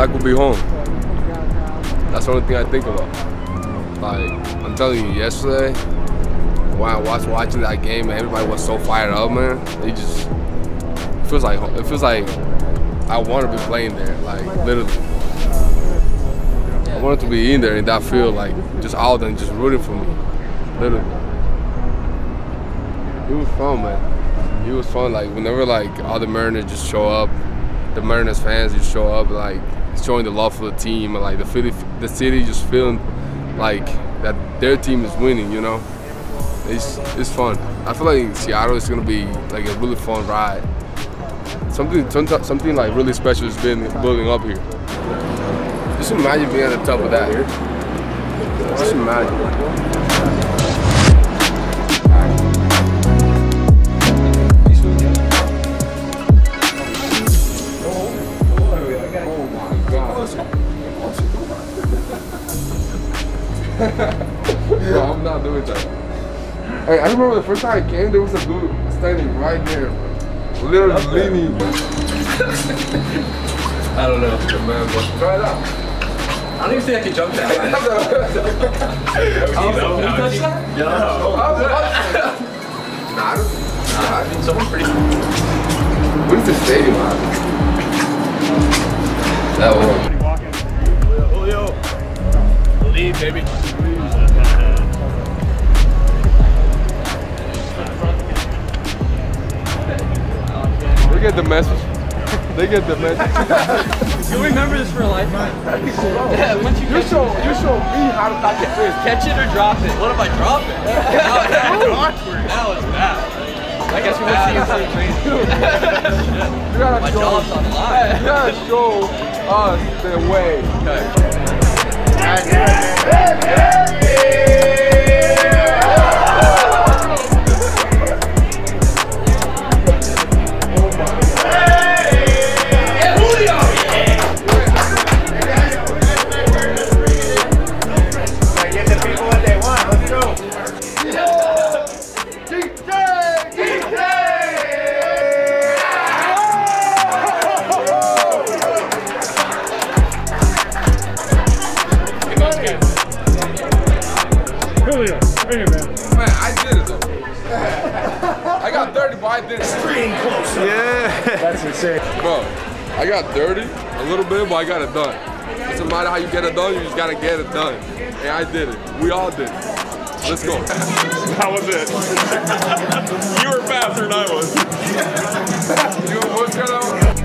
I could be home. That's the only thing I think about. Like, I'm telling you, yesterday, when I was watching that game, man, everybody was so fired up, man. It feels like I want to be playing there, like, literally. I wanted to be in there in that field, like, just out and just rooting for me, literally. It was fun, man. It was fun, like, whenever, like, all the Mariners just show up, the Mariners fans just show up, like, showing the love for the team, and like the city just feeling like that their team is winning, you know. It's fun. I feel like Seattle is gonna be like a really fun ride. Something like really special is building up here. Just imagine being at the top of that here. Just imagine. No, I'm not doing that. Hey, I remember the first time I came, there was a dude standing right there, literally leaning. I don't know, man, but try it out. I don't even think I can jump that. Can you touch that? Yeah. Nah, I think someone's pretty cool. What is the stadium, man? That one. Baby. They get the message. They get the message. You'll remember this for a lifetime. Yeah, once you show me how to catch it first. Catch it or drop it. What if I drop it? That was awkward. That was bad. I guess we went seeing something crazy. You gotta show us the way. Okay. I got 30, but I did it. Screen close. Yeah. That's insane. Bro, I got 30 a little bit, but I got it done. It doesn't matter how you get it done, you just gotta get it done. And I did it. We all did it. Let's go. That was it. You were faster than I was. You were one cut out.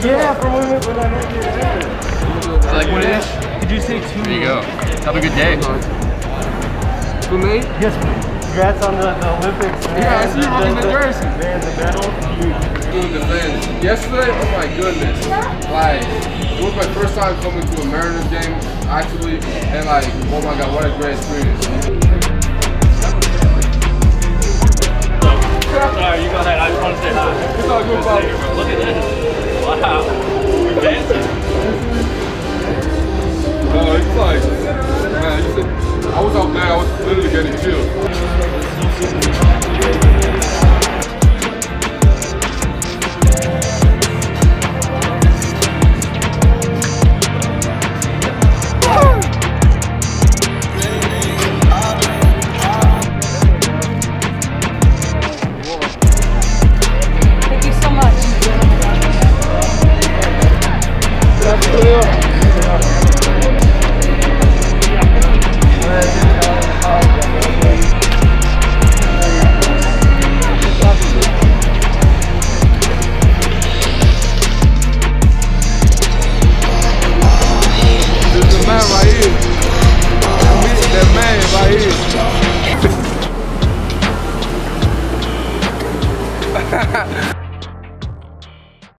Yeah, for women, but I don't get it. Like 1 inch? Did you say 2? There you go. Have a good day. Who made? Yes, please. Congrats on the Olympics. Man. Yeah, I see you rocking the jersey. Man, the medal. Dude, the man. Yesterday, oh my goodness. Like, it was my first time coming to a Mariners game, actually. And like, oh my God, what a great experience. Alright, you got